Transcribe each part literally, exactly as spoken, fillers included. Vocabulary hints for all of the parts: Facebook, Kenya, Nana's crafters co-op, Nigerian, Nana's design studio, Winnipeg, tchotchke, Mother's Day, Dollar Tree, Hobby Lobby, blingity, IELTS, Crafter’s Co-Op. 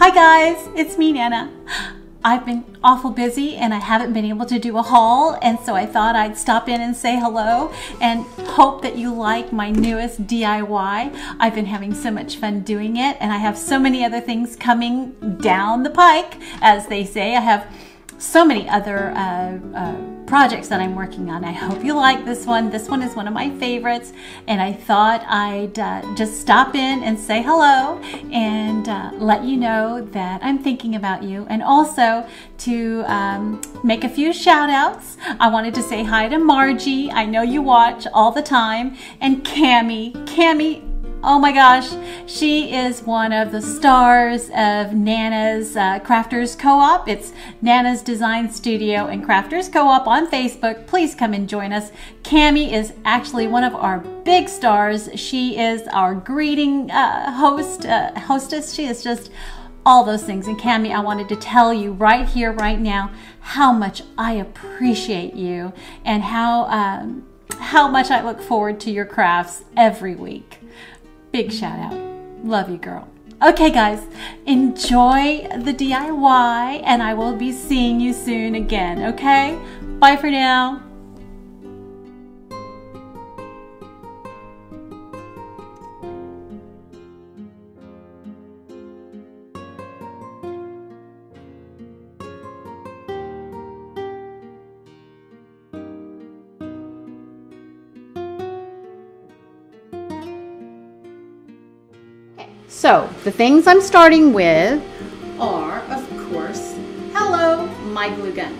Hi guys, it's me, Nana. I've been awful busy and I haven't been able to do a haul, and so I thought I'd stop in and say hello and hope that you like my newest D I Y. I've been having so much fun doing it, and I have so many other things coming down the pike, as they say. I have so many other uh, uh, projects that I'm working on. I hope you like this one. This one is one of my favorites, and I thought I'd uh, just stop in and say hello and uh, let you know that I'm thinking about you, and also to um, make a few shout outs. I wanted to say hi to Margie. I know you watch all the time, and Cammie. Cammie, oh my gosh, she is one of the stars of Nana's uh, Crafters Co-op. It's Nana's Design Studio and Crafters Co-op on Facebook. Please come and join us. Cammie is actually one of our big stars. She is our greeting uh, host, uh, hostess. She is just all those things. And Cammie, I wanted to tell you right here, right now, how much I appreciate you and how, um, how much I look forward to your crafts every week. Big shout out. Love you, girl. Okay, guys, enjoy the D I Y, and I will be seeing you soon again, okay? Bye for now. So, the things I'm starting with are, of course, hello, my glue gun.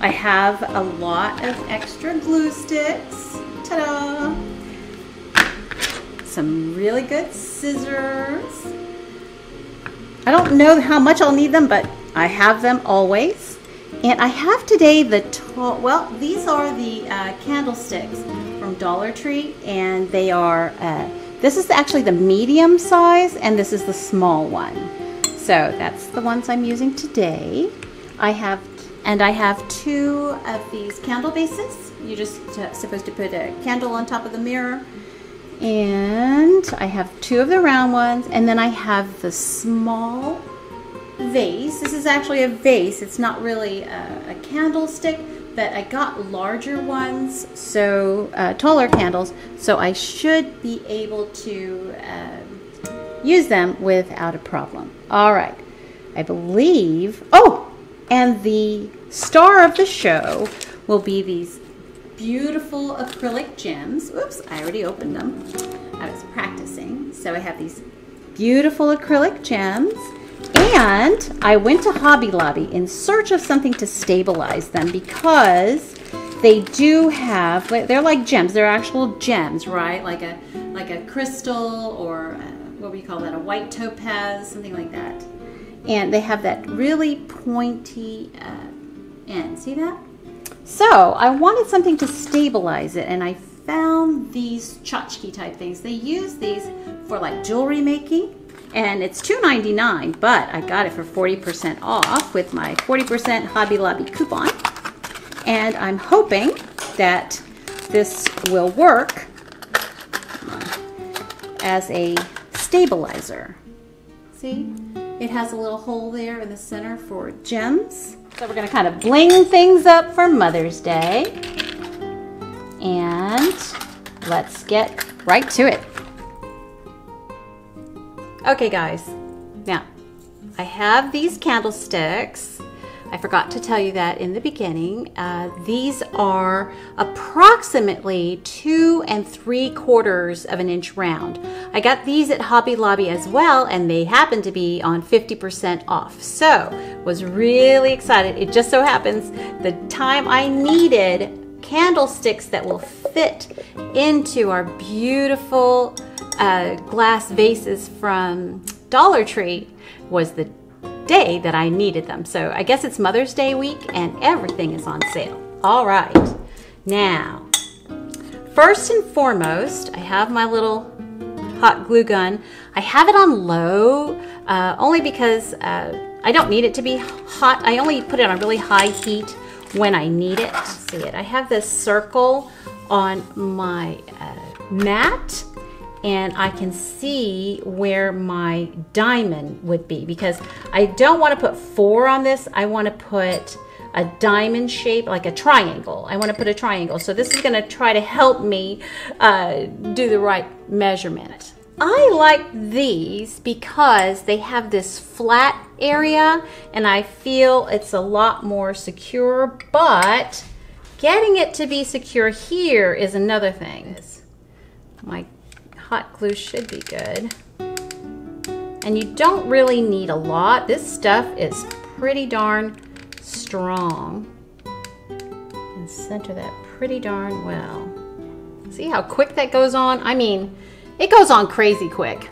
I have a lot of extra glue sticks. Ta-da! Some really good scissors. I don't know how much I'll need them, but I have them always. And I have today the, well, these are the uh, candlesticks from Dollar Tree, and they are... Uh, This is actually the medium size, and this is the small one. So that's the ones I'm using today. I have, and I have two of these candle bases. You're just supposed to put a candle on top of the mirror. And I have two of the round ones, and then I have the small vase. This is actually a vase. It's not really a, a candlestick, but I got larger ones, so uh, taller candles, so I should be able to uh, use them without a problem. All right, I believe, oh, and the star of the show will be these beautiful acrylic gems. Oops, I already opened them. I was practicing. So I have these beautiful acrylic gems. And I went to Hobby Lobby in search of something to stabilize them, because they do have, they're like gems, they're actual gems, right? Like a like a crystal, or a, what do you call that, a white topaz, something like that. And they have that really pointy uh, end, see that? So I wanted something to stabilize it, and I found these tchotchke type things. They use these for like jewelry making. And it's two ninety-nine, but I got it for forty percent off with my forty percent Hobby Lobby coupon. And I'm hoping that this will work as a stabilizer. See, it has a little hole there in the center for gems. So we're gonna kind of bling things up for Mother's Day. And let's get right to it. Okay guys, now I have these candlesticks. I forgot to tell you that in the beginning. Uh, these are approximately two and three quarters of an inch round. I got these at Hobby Lobby as well, and they happen to be on fifty percent off. So, was really excited. It just so happens the time I needed candlesticks that will fit into our beautiful Uh, glass vases from Dollar Tree was the day that I needed them. So I guess it's Mother's Day week and everything is on sale. All right, now, first and foremost, I have my little hot glue gun. I have it on low uh, only because uh, I don't need it to be hot. I only put it on really high heat when I need it. Let's see it. I have this circle on my uh, mat. and I can see where my diamond would be, because I don't want to put four on this. I want to put a diamond shape, like a triangle. I want to put a triangle. So this is going to try to help me uh, do the right measurement. I like these because they have this flat area and I feel it's a lot more secure, but getting it to be secure here is another thing. My hot glue should be good. And you don't really need a lot. This stuff is pretty darn strong. And center that pretty darn well. See how quick that goes on? I mean, it goes on crazy quick.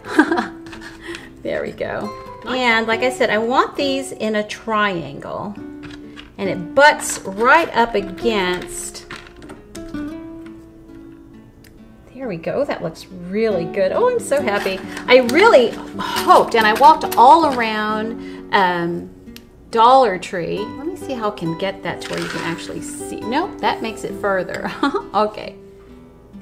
There we go. And like I said, I want these in a triangle. And it butts right up against. There we go. That looks really good. Oh, I'm so happy. I really hoped, and I walked all around um, Dollar Tree. Let me see how I can get that to where you can actually see. Nope, that makes it further. Okay.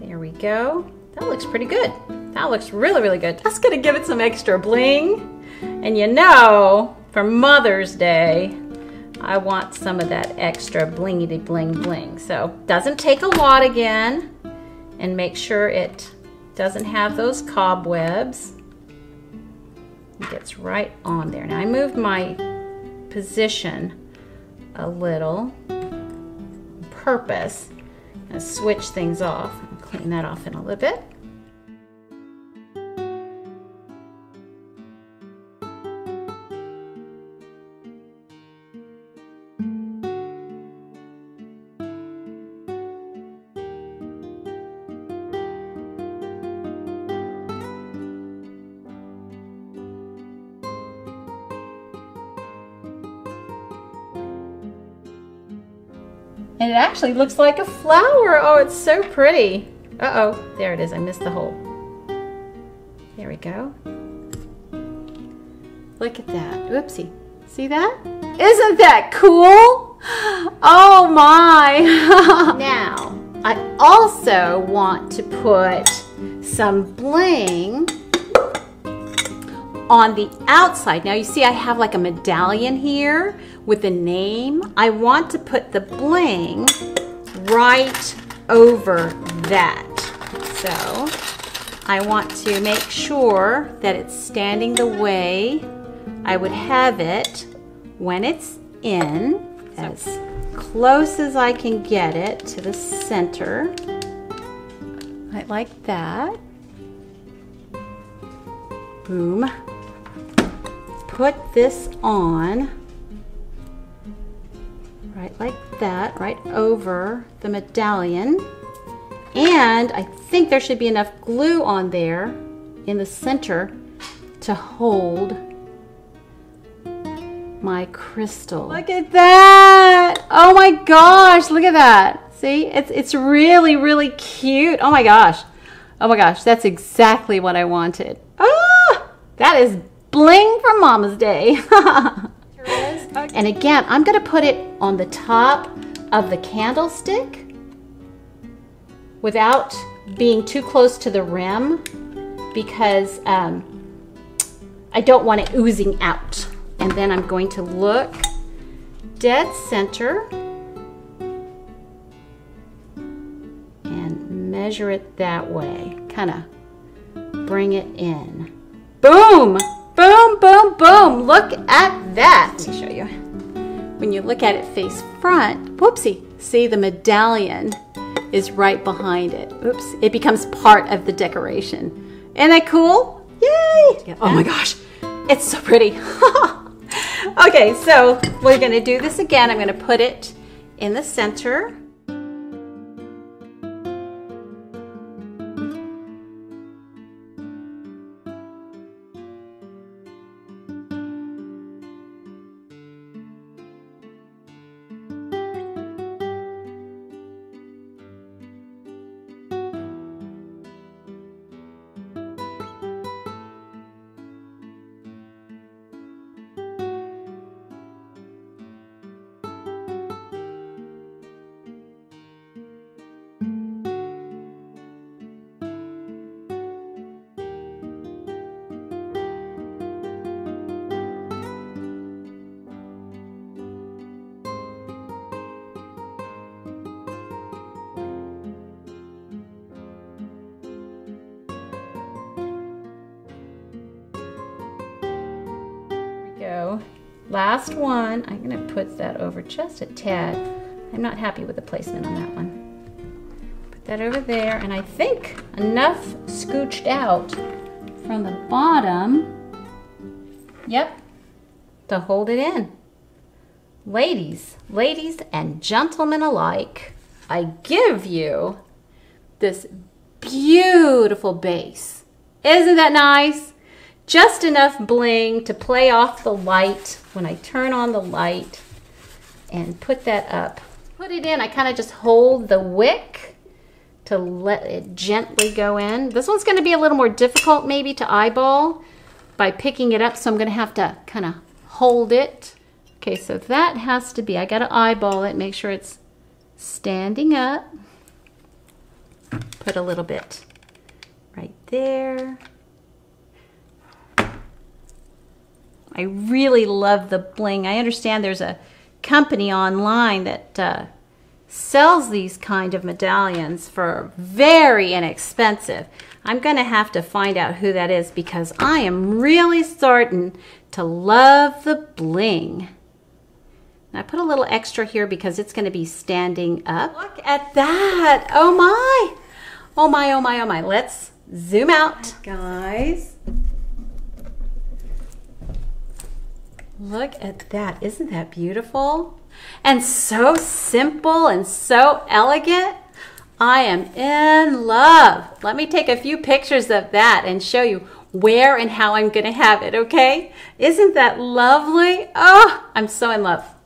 There we go. That looks pretty good. That looks really, really good. That's going to give it some extra bling. And you know, for Mother's Day, I want some of that extra blingity bling bling. So, doesn't take a lot again. And make sure it doesn't have those cobwebs. It gets right on there. Now, I moved my position a little on purpose. I'm gonna switch things off. Clean that off in a little bit. And it actually looks like a flower. Oh, it's so pretty. Uh-oh, there it is. I missed the hole. There we go. Look at that. Oopsie. See that? Isn't that cool? Oh my. Now, I also want to put some bling on the outside. Now you see I have like a medallion here with a name. I want to put the bling right over that. So I want to make sure that it's standing the way I would have it when it's in, as close as I can get it to the center, right like that. Boom. Put this on right like that, right over the medallion. And I think there should be enough glue on there in the center to hold my crystal. Look at that! Oh my gosh, look at that. See, it's, it's really, really cute. Oh my gosh. Oh my gosh, that's exactly what I wanted. Oh, that is bling for Mama's Day. And again, I'm gonna put it on the top of the candlestick without being too close to the rim, because um, I don't want it oozing out. And then I'm going to look dead center and measure it that way. Kind of bring it in. Boom, boom, boom, boom. Look at that. Let me show you. When you look at it face front, whoopsie, see the medallion is right behind it. Oops, it becomes part of the decoration. Isn't that cool? Yay! Oh my gosh, it's so pretty. Okay, so we're gonna do this again. I'm gonna put it in the center. Last one, I'm gonna put that over just a tad. I'm not happy with the placement on that one. Put that over there, and I think enough scooched out from the bottom, yep, to hold it in. Ladies, ladies and gentlemen alike, I give you this beautiful base. Isn't that nice? Just enough bling to play off the light when I turn on the light and put that up. Put it in, I kind of just hold the wick to let it gently go in. This one's gonna be a little more difficult maybe to eyeball by picking it up, so I'm gonna have to kind of hold it. Okay, so that has to be, I gotta eyeball it, make sure it's standing up. Put a little bit right there. I really love the bling. I understand there's a company online that uh, sells these kind of medallions for very inexpensive. I'm going to have to find out who that is because I am really starting to love the bling. And I put a little extra here because it's going to be standing up. Look at that. Oh my. Oh my, oh my, oh my. Let's zoom out. Hi guys. Look at that. Isn't that beautiful? And so simple and so elegant. I am in love. Let me take a few pictures of that and show you where and how I'm going to have it, okay? Isn't that lovely? Oh, I'm so in love.